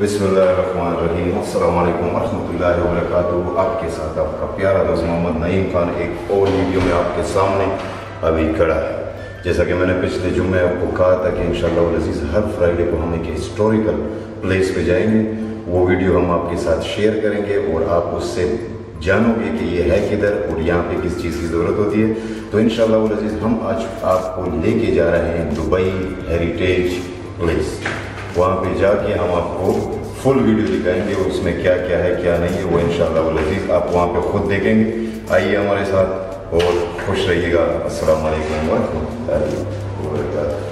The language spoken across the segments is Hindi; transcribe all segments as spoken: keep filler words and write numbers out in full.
बिस्मिल्लाहिर्रहमानिर्रहीम, अस्सलामु अलैकुम वरहमतुल्लाहि वबरकातुह। आपके साथ आपका प्यारा दोस्त मोहम्मद नईम खान एक और वीडियो में आपके सामने अभी खड़ा है। जैसा कि मैंने पिछले जुम्मे आपको कहा था कि इंशाअल्लाह अज़ीज़ हर फ्राइडे को हम एक हिस्टोरिकल प्लेस पे जाएंगे, वो वीडियो हम आपके साथ शेयर करेंगे और आप उससे जानोगे कि ये है किधर और यहाँ पे किस चीज़ की ज़रूरत होती है। तो इंशाअल्लाह अज़ीज़ हम आज आपको लेके जा रहे हैं दुबई हेरिटेज प्लेस। वहाँ पे जाके हम आपको फुल वीडियो दिखाएंगे और उसमें क्या क्या है क्या नहीं है वो इंशाअल्लाह अज़ीज़ आप वहाँ पे खुद देखेंगे। आइए हमारे साथ और खुश रहिएगा। अस्सलाम वालेकुम वरहमतुल्लाहि वबरकातुह।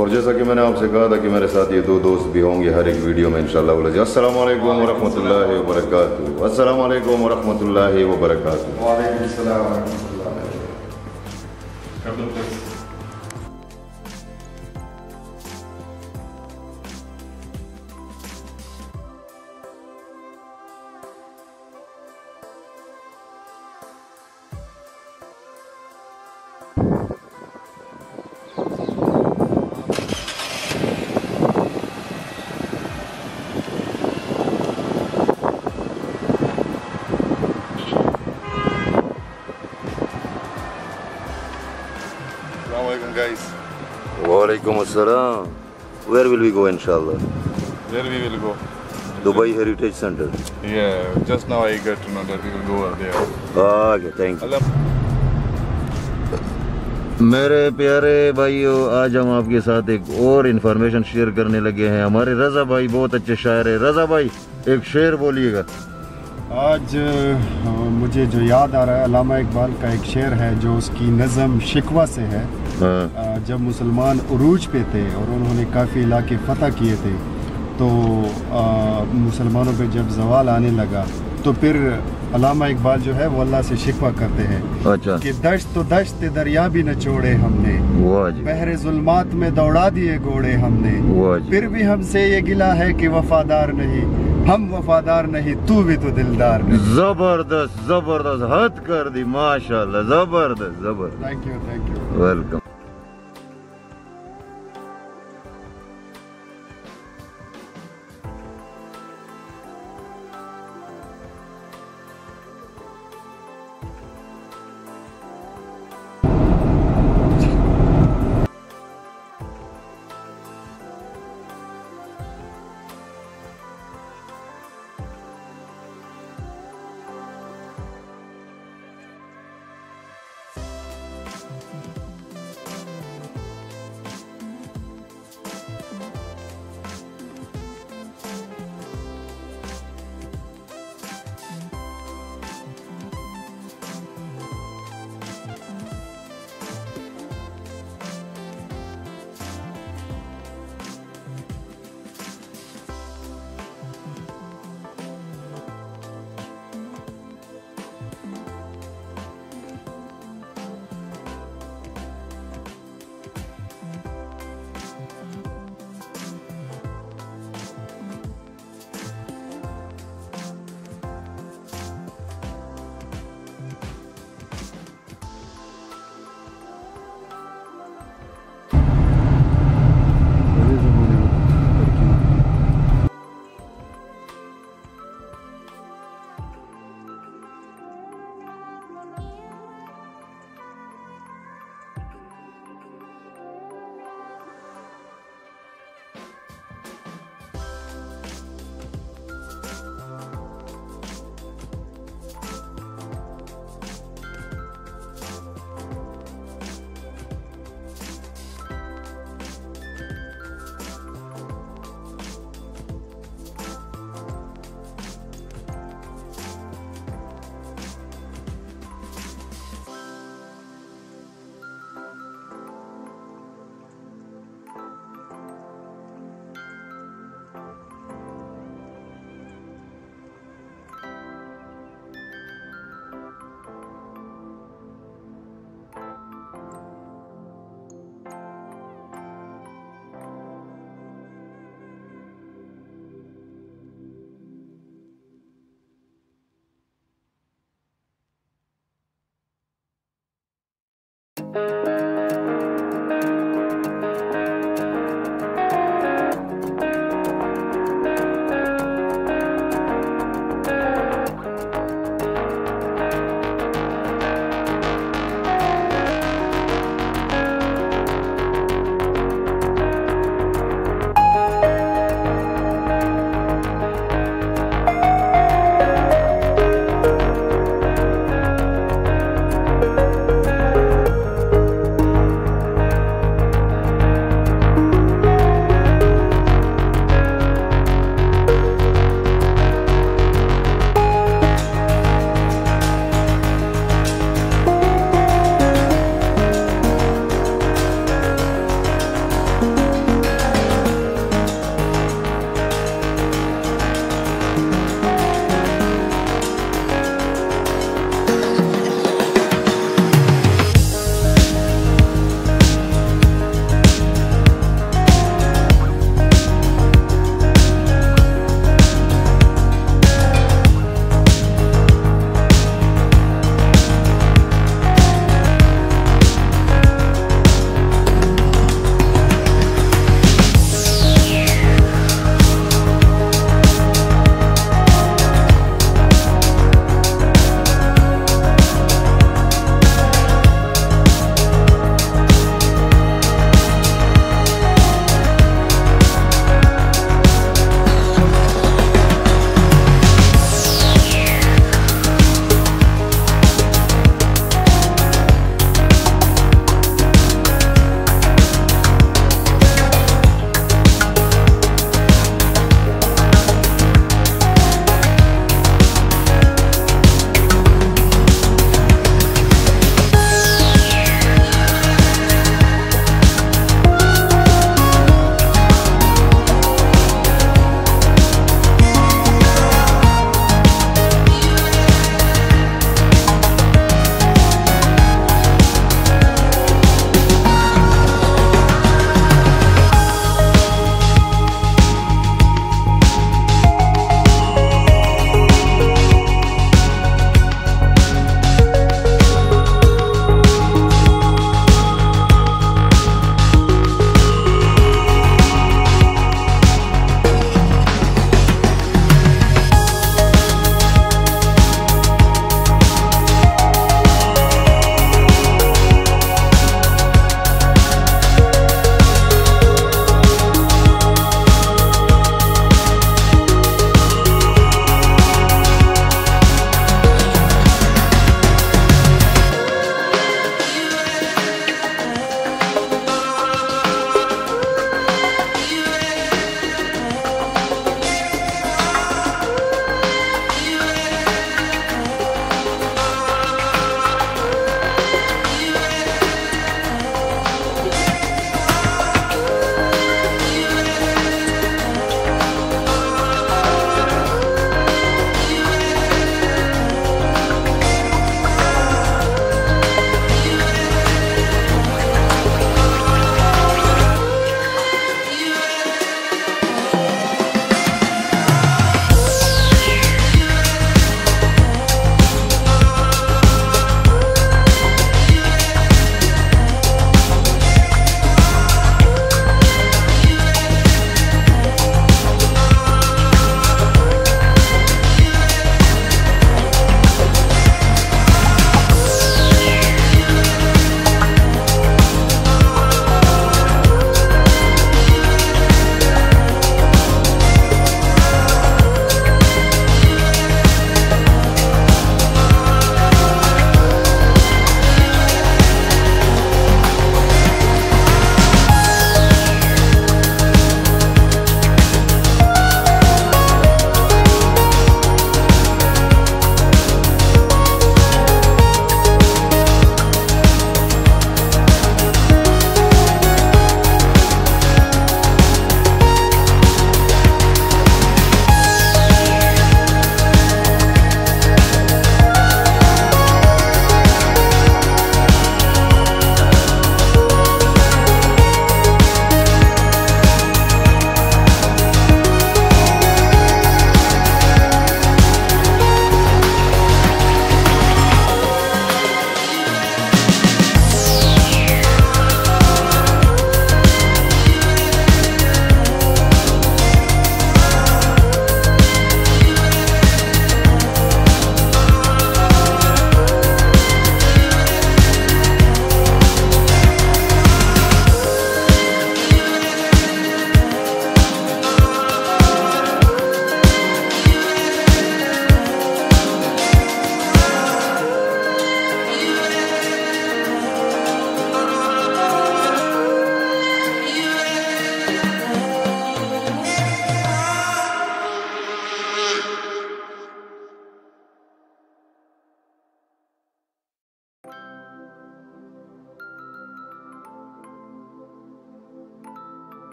और जैसा कि मैंने आपसे कहा था कि मेरे साथ ये दो दोस्त भी होंगे हर एक वीडियो में इंशाअल्लाह अज़ीज़। अस्सलाम वालेकुम वरहमतुल्लाहि वबरकातुह। अस्सलाम वालेकुम वरहमतुल्लाहि वबरकातुह। वालेकुम सलाम व रहमतुल्लाहि वबरकातुह। Walaikum assalam. Where will we go inshallah? Where we will go? Dubai Heritage Center. Yeah, just now I got to know that we will go over there. Okay, thank you. मेरे प्यारे भाइयों, आज हम आपके साथ एक और इन्फॉर्मेशन शेयर करने लगे हैं। हमारे रज़ा भाई बहुत अच्छे शायर है। रज़ा भाई एक शेर बोलिएगा। आज मुझे जो याद आ रहा है अल्लामा इकबाल का एक शेर है जो उसकी नज़म शिकवा से है। हाँ। जब मुसलमान उरूज पे थे और उन्होंने काफ़ी इलाके फतह किए थे तो आ, मुसलमानों पे जब जवाल आने लगा तो फिर अल्लामा इकबाल जो है वो अल्लाह से शिकवा करते हैं। अच्छा। कि दश्त तो दश्त दरिया भी न छोड़े हमने, बहरे जुल्मात में दौड़ा दिए घोड़े हमने, फिर भी हमसे ये गिला है कि वफादार नहीं हम वफादार नहीं तू भी तो दिलदार नहीं। जबरदस्त जबरदस्त हद कर दी माशाल्लाह, जबरदस्त जबरदस्त। Thank you thank you, welcome. Thank you.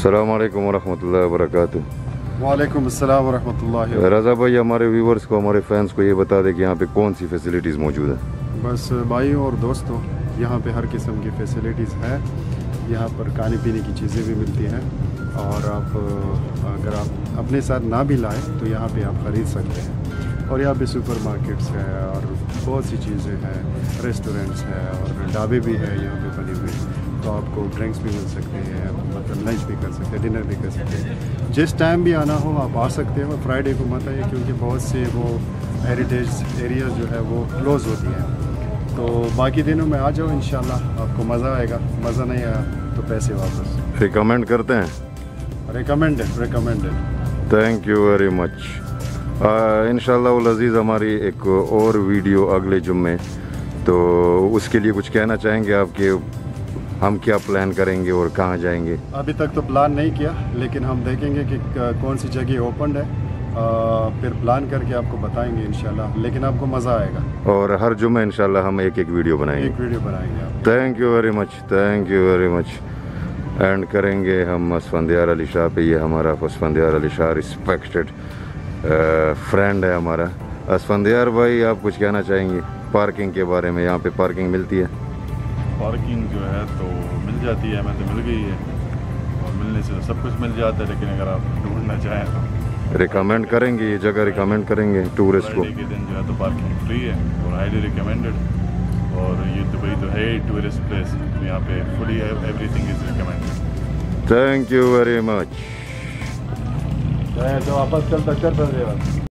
अस्सलाम वालेकुम वरहमतुल्लाहि वबरकातुहू। वालेकुम अस्सलाम वरहमतुल्लाहि वबरकातुहू। रज़ा भाई, हमारे व्यूवर्स को, हमारे फैंस को ये बता दें कि यहाँ पे कौन सी फैसिलिटीज़ मौजूद है। बस भाई और दोस्तों, यहाँ पे हर किस्म की फैसिलिटीज़ है। यहाँ पर खाने पीने की चीज़ें भी मिलती हैं और आप अगर आप अपने साथ ना भी लाएँ तो यहाँ पर आप ख़रीद सकते हैं। और यहाँ पर सुपर मार्केट्स हैं और बहुत सी चीज़ें हैं, रेस्टोरेंट्स हैं और ढाबे भी हैं यहाँ पर बने हुए। तो आपको ड्रिंक्स भी मिल सकते हैं, मतलब लंच भी कर सकते हैं, डिनर भी कर सकते हैं। जिस टाइम भी आना हो आप आ सकते हो। फ्राइडे को मत आइए क्योंकि बहुत से वो हेरिटेज एरियाज जो है वो क्लोज़ होती हैं। तो बाकी दिनों में आ जाओ, इंशाल्लाह आपको मज़ा आएगा। मज़ा नहीं आया तो पैसे वापस। रिकमेंड करते हैं, recommended recommended. Thank you very much. इंशाल्लाह अज़ीज़, हमारी एक और वीडियो अगले जुम्मे, तो उसके लिए कुछ कहना चाहेंगे आपके, हम क्या प्लान करेंगे और कहाँ जाएंगे? अभी तक तो प्लान नहीं किया, लेकिन हम देखेंगे कि कौन सी जगह ओपन है, आ, फिर प्लान करके आपको बताएंगे इंशाल्लाह। लेकिन आपको मज़ा आएगा। और हर जुम्मे इंशाल्लाह हम एक एक वीडियो बनाएंगे, एक वीडियो बनाएंगे। Thank you very much, thank you very much. And करेंगे हम असफंदियार अली शाह पे। ये हमारा असफंदियार अली शाह रिस्पेक्टेड फ्रेंड है हमारा। असफंदियार भाई, आप कुछ कहना चाहेंगे पार्किंग के बारे में? यहाँ पर पार्किंग मिलती है? पार्किंग जो है तो मिल जाती है, हमें तो मिल गई है। और मिलने से सब कुछ मिल जाता है, लेकिन अगर आप ढूंढना चाहें तो रिकमेंड करेंगे, ये जगह रिकमेंड करेंगे टूरिस्ट को। के दिन जो है तो पार्किंग फ्री है और हाईली रिकमेंडेड। और ये दुबई तो है टूरिस्ट प्लेस, तो यहाँ पे fully everything is recommended. Thank you very much. तो वापस चलता चल रहा है।